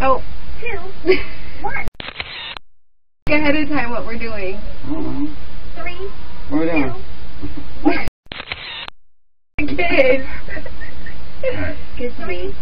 Oh. 2, 1. Look ahead of time what we're doing. Uh-huh. 3. What are we doing? 2, 1. Kids. Right. 3.